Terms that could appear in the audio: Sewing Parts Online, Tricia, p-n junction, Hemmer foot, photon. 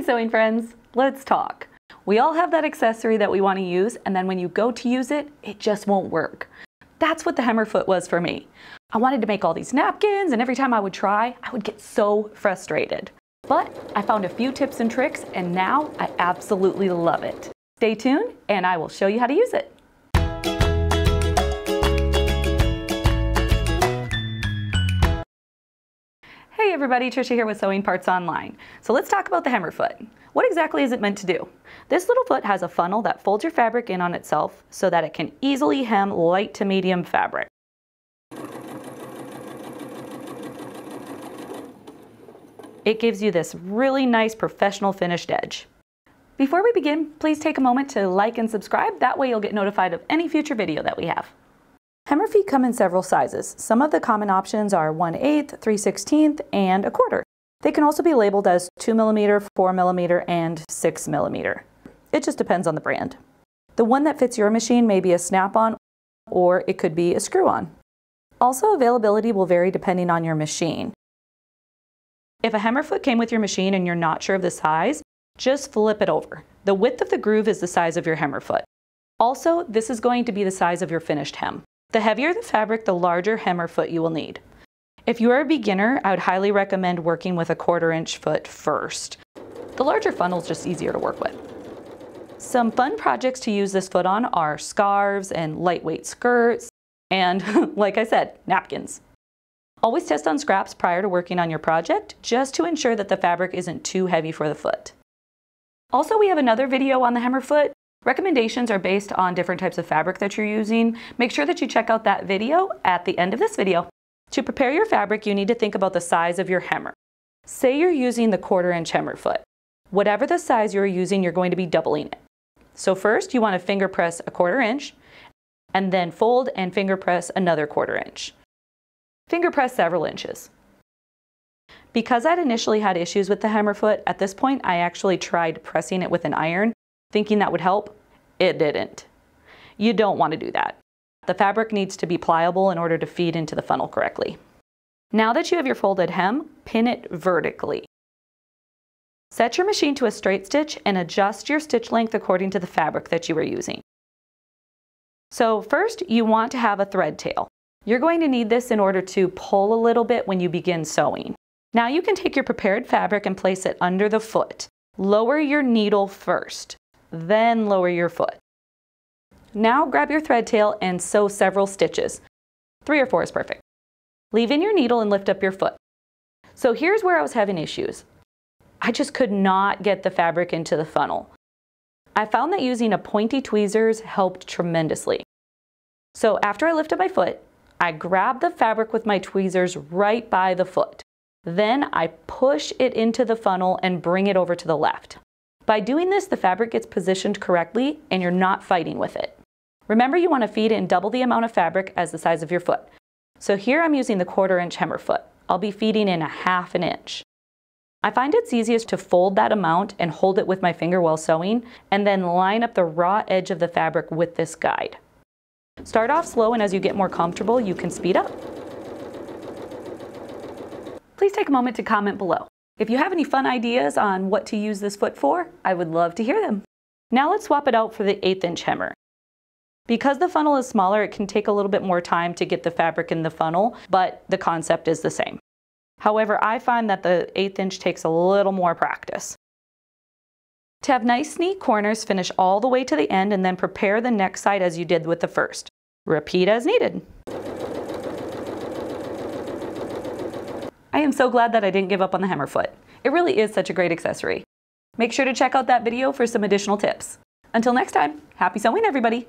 Hey sewing friends, let's talk. We all have that accessory that we want to use, and then when you go to use it, it just won't work. That's what the Hemmer foot was for me. I wanted to make all these napkins, and every time I would try, I would get so frustrated. But I found a few tips and tricks, and now I absolutely love it. Stay tuned, and I will show you how to use it. Hey everybody, Tricia here with Sewing Parts Online. So let's talk about the Hemmer foot. What exactly is it meant to do? This little foot has a funnel that folds your fabric in on itself so that it can easily hem light to medium fabric. It gives you this really nice professional finished edge. Before we begin, please take a moment to like and subscribe. That way you'll get notified of any future video that we have. Hemmer feet come in several sizes. Some of the common options are 1/8, 3/16, and a quarter. They can also be labeled as 2mm, 4mm, and 6mm. It just depends on the brand. The one that fits your machine may be a snap-on, or it could be a screw-on. Also, availability will vary depending on your machine. If a Hemmer foot came with your machine and you're not sure of the size, just flip it over. The width of the groove is the size of your Hemmer foot. Also, this is going to be the size of your finished hem. The heavier the fabric, the larger Hemmer foot you will need. If you are a beginner, I would highly recommend working with a 1/4-inch foot first. The larger funnel is just easier to work with. Some fun projects to use this foot on are scarves and lightweight skirts and, like I said, napkins. Always test on scraps prior to working on your project, just to ensure that the fabric isn't too heavy for the foot. Also, we have another video on the Hemmer foot. Recommendations are based on different types of fabric that you're using. Make sure that you check out that video at the end of this video. To prepare your fabric, you need to think about the size of your Hemmer. Say you're using the 1/4-inch Hemmer foot. Whatever the size you're using, you're going to be doubling it. So first, you want to finger press a 1/4 inch, and then fold and finger press another 1/4 inch. Finger press several inches. Because I'd initially had issues with the Hemmer foot, at this point I actually tried pressing it with an iron, thinking that would help. It didn't. You don't want to do that. The fabric needs to be pliable in order to feed into the funnel correctly. Now that you have your folded hem, pin it vertically. Set your machine to a straight stitch and adjust your stitch length according to the fabric that you are using. So first, you want to have a thread tail. You're going to need this in order to pull a little bit when you begin sewing. Now you can take your prepared fabric and place it under the foot. Lower your needle first, then lower your foot. Now grab your thread tail and sew several stitches. 3 or 4 is perfect. Leave in your needle and lift up your foot. So here's where I was having issues. I just could not get the fabric into the funnel. I found that using a pointy tweezers helped tremendously. So after I lifted my foot, I grab the fabric with my tweezers right by the foot. Then I push it into the funnel and bring it over to the left. By doing this, the fabric gets positioned correctly and you're not fighting with it. Remember, you want to feed in double the amount of fabric as the size of your foot. So here I'm using the 1/4-inch Hemmer foot. I'll be feeding in a 1/2 inch. I find it's easiest to fold that amount and hold it with my finger while sewing, and then line up the raw edge of the fabric with this guide. Start off slow, and as you get more comfortable, you can speed up. Please take a moment to comment below. If you have any fun ideas on what to use this foot for, I would love to hear them. Now let's swap it out for the 1/8-inch Hemmer. Because the funnel is smaller, it can take a little bit more time to get the fabric in the funnel, but the concept is the same. However, I find that the 1/8-inch takes a little more practice. To have nice neat corners, finish all the way to the end and then prepare the next side as you did with the first. Repeat as needed. I am so glad that I didn't give up on the Hemmer foot. It really is such a great accessory. Make sure to check out that video for some additional tips. Until next time, happy sewing everybody!